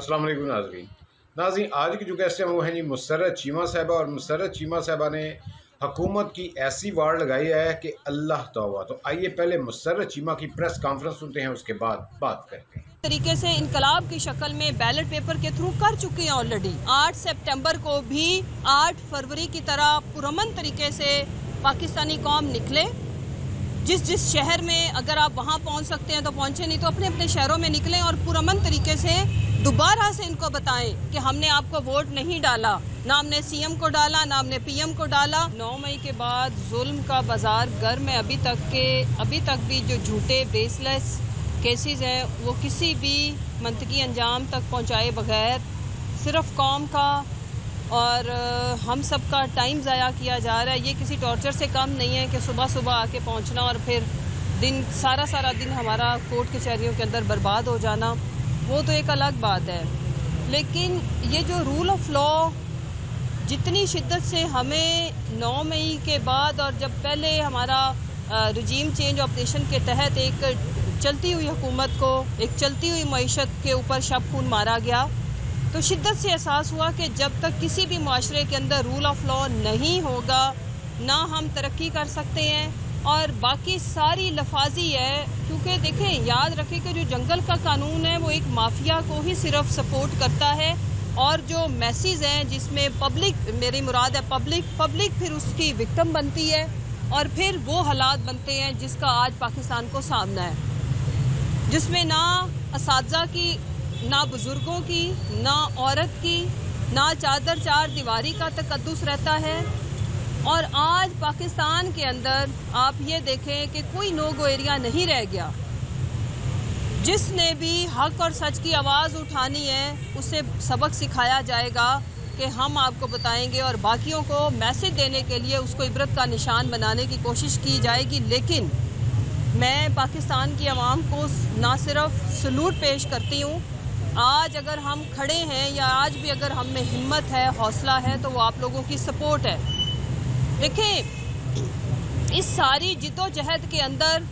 अस्सलाम वालेकुम नाज़रीन। आज की जो गेस्ट हैं वो हैं जी मुसरत चीमा साहबा, और मुसरत चीमा साहबा ने हुकूमत की ऐसी वार लगाई है कि अल्लाह तौबा। तो आइए पहले मुसरत चीमा की प्रेस कॉन्फ्रेंस सुनते हैं, उसके बाद बात करते हैं। तरीके से इनकलाब की शक्ल में बैलेट पेपर के थ्रू कर चुके हैं ऑलरेडी। 8 सितंबर को भी 8 फरवरी की तरह पुरमन तरीके से पाकिस्तानी कौम निकले। जिस शहर में अगर आप वहाँ पहुँच सकते हैं तो पहुँचे, नहीं तो अपने अपने शहरों में निकलें और पुरअमन तरीके से दोबारा से इनको बताएं कि हमने आपको वोट नहीं डाला, ना हमने सीएम को डाला, ना हमने पीएम को डाला। 9 मई के बाद जुल्म का बाजार घर में अभी तक भी जो झूठे बेसलेस केसेस हैं वो किसी भी मंतकी अंजाम तक पहुँचाए बगैर सिर्फ कौम का और हम सब का टाइम ज़ाया किया जा रहा है। ये किसी टॉर्चर से कम नहीं है कि सुबह सुबह आके पहुंचना और फिर दिन सारा दिन हमारा कोर्ट कचहरियों के अंदर बर्बाद हो जाना, वो तो एक अलग बात है। लेकिन ये जो रूल ऑफ लॉ जितनी शिद्दत से हमें 9 मई के बाद और जब पहले हमारा रिजीम चेंज ऑपरेशन के तहत एक चलती हुई हुकूमत को, एक चलती हुई मईशत के ऊपर शब खून मारा गया, तो शिद्दत से एहसास हुआ कि जब तक किसी भी माशरे के अंदर रूल ऑफ लॉ नहीं होगा ना हम तरक्की कर सकते हैं। और बाकी सारी लफाजी है, क्योंकि देखें याद रखें कि जो जंगल का कानून है वो एक माफिया को ही सिर्फ सपोर्ट करता है, और जो मैसेज हैं जिसमें पब्लिक, मेरी मुराद है पब्लिक फिर उसकी विक्टिम बनती है और फिर वो हालात बनते हैं जिसका आज पाकिस्तान को सामना है, जिसमें ना असातिज़ा की, ना बुज़ुर्गों की, ना औरत की, ना चार दीवारी का तकद्दुस रहता है। और आज पाकिस्तान के अंदर आप ये देखें कि कोई नो गो एरिया नहीं रह गया। जिसने भी हक और सच की आवाज़ उठानी है उसे सबक सिखाया जाएगा कि हम आपको बताएंगे, और बाकियों को मैसेज देने के लिए उसको इबरत का निशान बनाने की कोशिश की जाएगी। लेकिन मैं पाकिस्तान की आवाम को ना सिर्फ सलूट पेश करती हूँ, आज अगर हम खड़े हैं या आज भी अगर हम में हिम्मत है, हौसला है, तो वो आप लोगों की सपोर्ट है। देखिए इस सारी जिद्दोजहद के अंदर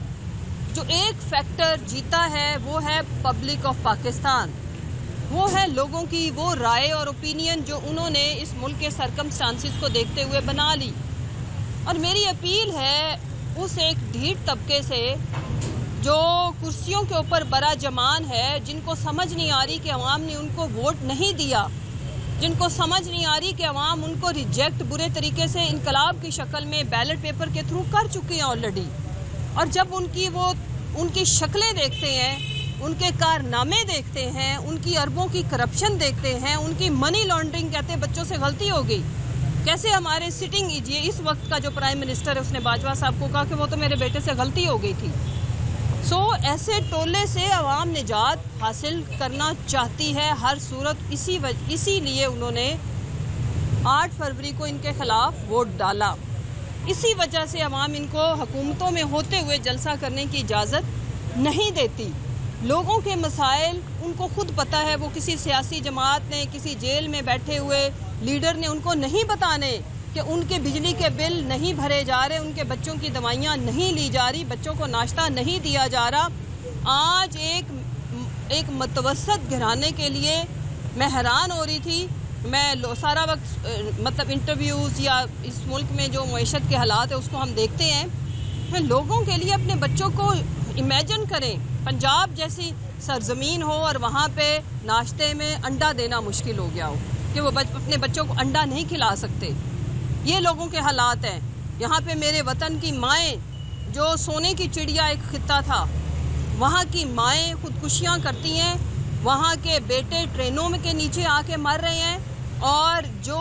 जो एक फैक्टर जीता है वो है पब्लिक ऑफ पाकिस्तान, वो है लोगों की वो राय और ओपिनियन जो उन्होंने इस मुल्क के सरकमस्टांसिस को देखते हुए बना ली। और मेरी अपील है उस एक ढीठ तबके से जो कुर्सियों के ऊपर बड़ा जमान है, जिनको समझ नहीं आ रही कि अवाम ने उनको वोट नहीं दिया, जिनको समझ नहीं आ रही कि अवाम उनको रिजेक्ट बुरे तरीके से इनकलाब की शक्ल में बैलेट पेपर के थ्रू कर चुकी हैं ऑलरेडी। और जब उनकी शक्लें देखते हैं, उनके कारनामे देखते हैं, उनकी अरबों की करप्शन देखते हैं, उनकी मनी लॉन्ड्रिंग, कहते हैं बच्चों से गलती हो गई। कैसे हमारे सिटिंग ये इस वक्त का जो प्राइम मिनिस्टर है उसने बाजवा साहब को कहा कि वो तो मेरे बेटे से गलती हो गई थी। ऐसे टोले से अवाम निजात हासिल करना चाहती है हर सूरत, इसीलिए उन्होंने 8 फरवरी को इनके खिलाफ वोट डाला। इसी वजह से अवाम इनको हुकूमतों में होते हुए जलसा करने की इजाज़त नहीं देती। लोगों के मसाइल उनको खुद पता है, वो किसी सियासी जमात ने, किसी जेल में बैठे हुए लीडर ने उनको नहीं बताने कि उनके बिजली के बिल नहीं भरे जा रहे, उनके बच्चों की दवाइयाँ नहीं ली जा रही, बच्चों को नाश्ता नहीं दिया जा रहा। आज एक मतवसत घराने के लिए मैं हैरान हो रही थी। मैं सारा वक्त मतलब इंटरव्यूज़ या इस मुल्क में जो मईशत के हालात है उसको हम देखते हैं। मैं लोगों के लिए, अपने बच्चों को इमेजिन करें पंजाब जैसी सरजमीन हो और वहाँ पे नाश्ते में अंडा देना मुश्किल हो गया हो कि वो अपने बच्चों को अंडा नहीं खिला सकते। ये लोगों के हालात हैं। यहाँ पे मेरे वतन की माएँ, जो सोने की चिड़िया एक खिता था, वहाँ की माएँ खुदकुशियाँ करती हैं, वहाँ के बेटे ट्रेनों में के नीचे आके मर रहे हैं, और जो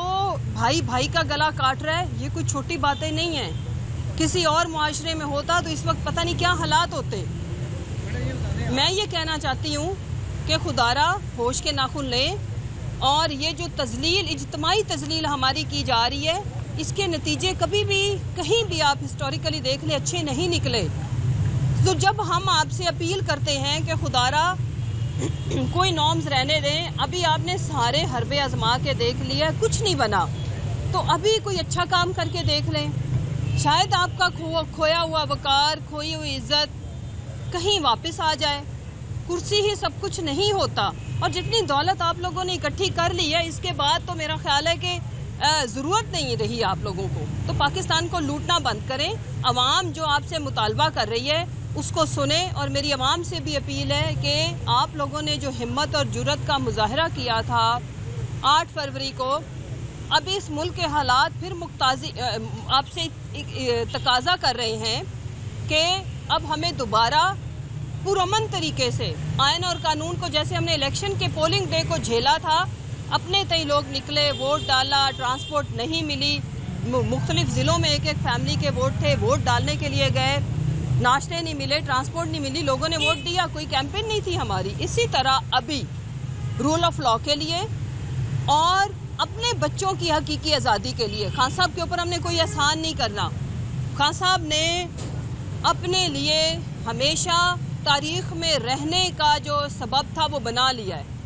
भाई का गला काट रहा है, ये कोई छोटी बातें नहीं हैं। किसी और माशरे में होता तो इस वक्त पता नहीं क्या हालात होते। मैं ये कहना चाहती हूँ कि खुदारा होश के नाखून लें, और ये जो तजलील, इज्तमाई तजलील हमारी की जा रही है, इसके नतीजे कभी भी कहीं भी आप हिस्टोरिकली देख लें अच्छे नहीं निकले। तो जब हम आपसे अपील करते हैं कि खुदारा कोई नॉर्म्स रहने दें, अभी आपने सारे हरबे आजमा के देख लिया, कुछ नहीं बना, तो अभी कोई अच्छा काम करके देख लें, शायद आपका खोया हुआ वकार, खोई हुई इज्जत कहीं वापस आ जाए। कुर्सी ही सब कुछ नहीं होता। और जितनी दौलत आप लोगों ने इकट्ठी कर ली है इसके बाद तो मेरा ख्याल है कि ज़रूरत नहीं रही आप लोगों को। तो पाकिस्तान को लूटना बंद करें। आवाम जो आपसे मुतालबा कर रही है उसको सुने। और मेरी आवाम से भी अपील है कि आप लोगों ने जो हिम्मत और जुर्रत का मुजाहरा किया था 8 फरवरी को, अब इस मुल्क के हालात फिर मुक्ताजी आपसे तकाजा कर रहे हैं कि अब हमें दोबारा पुरअमन तरीके से आयन और कानून को, जैसे हमने इलेक्शन के पोलिंग डे को झेला था, अपने तय लोग निकले, वोट डाला, ट्रांसपोर्ट नहीं मिली, मुख्तलिफ ज़िलों में एक एक फैमिली के वोट थे, वोट डालने के लिए गए, नाश्ते नहीं मिले, ट्रांसपोर्ट नहीं मिली, लोगों ने वोट दिया, कोई कैंपेन नहीं थी हमारी। इसी तरह अभी रूल ऑफ लॉ के लिए और अपने बच्चों की हकीकी आज़ादी के लिए खान साहब के ऊपर हमने कोई एहसान नहीं करना। खान साहब ने अपने लिए हमेशा तारीख़ में रहने का जो सबब था वो बना लिया है।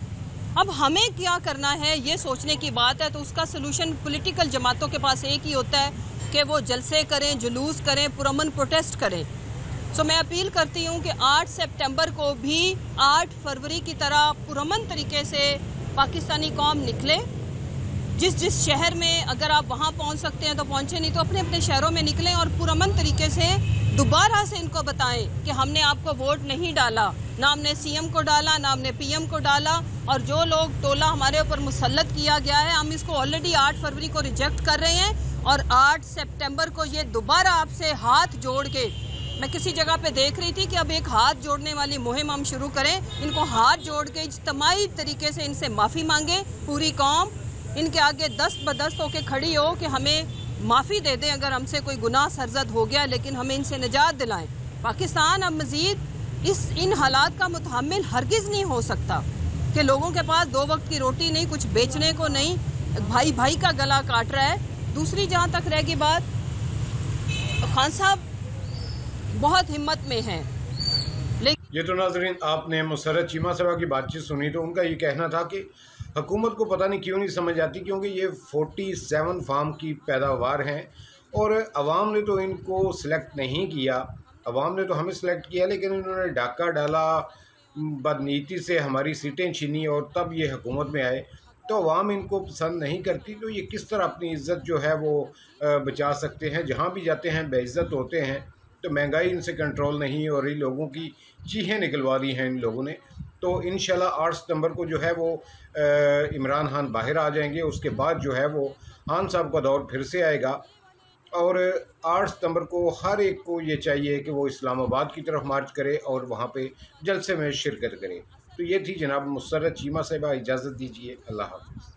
अब हमें क्या करना है ये सोचने की बात है। तो उसका सलूशन पॉलिटिकल जमातों के पास एक ही होता है कि वो जलसे करें, जुलूस करें, पुरअमन प्रोटेस्ट करें। सो मैं अपील करती हूँ कि 8 सितंबर को भी 8 फरवरी की तरह पुरअमन तरीके से पाकिस्तानी कौम निकले। जिस जिस शहर में अगर आप वहाँ पहुँच सकते हैं तो पहुँचे, नहीं तो अपने अपने शहरों में निकलें और पुरअमन तरीके से दोबारा से इनको बताएं कि हमने आपको वोट नहीं डाला, ना हमने सीएम को डाला, ना हमने पीएम को डाला, और जो लोग टोला हमारे ऊपर मुसल्लत किया गया है हम इसको ऑलरेडी 8 फरवरी को रिजेक्ट कर रहे हैं। और 8 सितंबर को ये दोबारा आपसे हाथ जोड़ के, मैं किसी जगह पे देख रही थी कि अब एक हाथ जोड़ने वाली मुहिम हम शुरू करें, इनको हाथ जोड़ के इज्तमाई तरीके से इनसे माफ़ी मांगें। पूरी कौम इनके आगे दस्त बदस्त होके खड़ी हो कि हमें माफ़ी दे दें अगर हमसे कोई गुनाह सरजद हो गया, लेकिन हमें इनसे निजात दिलाएं। पाकिस्तान अब मज़ीद इस इन हालात का मुतहम्मिल हरगिज़ नहीं हो सकता कि लोगों के पास 2 वक्त की रोटी नहीं, कुछ बेचने को नहीं, भाई भाई का गला काट रहा है। दूसरी जहाँ तक रह गई बात, खान साहब बहुत हिम्मत में हैं। लेकिन ये तो नाज़रीन आपने मुसरत चीमा साहब की बातचीत सुनी, तो उनका ये कहना था कि हुकूमत को पता नहीं क्यों नहीं समझ आती, क्योंकि ये 47 फार्म की पैदावार हैं और आवाम ने तो इनको सिलेक्ट नहीं किया। आवाम ने तो हमें सिलेक्ट किया, लेकिन इन्होंने डाका डाला, बदनीति से हमारी सीटें छीनी और तब ये हुकूमत में आए। तो आवाम इनको पसंद नहीं करती, तो ये किस तरह अपनी इज़्ज़त जो है वो बचा सकते हैं। जहाँ भी जाते हैं बेइज़्ज़त होते हैं। तो महंगाई इनसे कंट्रोल नहीं हो रही, लोगों की चीहें निकलवा दी हैं इन लोगों ने। तो इंशाल्लाह 8 सितंबर को जो है वो इमरान खान बाहर आ जाएंगे। उसके बाद जो है वो खान साहब का दौर फिर से आएगा। और 8 सितंबर को हर एक को ये चाहिए कि वो इस्लामाबाद की तरफ मार्च करे और वहाँ पे जलसे में शिरकत करे। तो ये थी जनाब मुसरत चीमा साहिबा, इजाज़त दीजिए, अल्लाह हाफ़िज़।